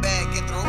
that bag, get through.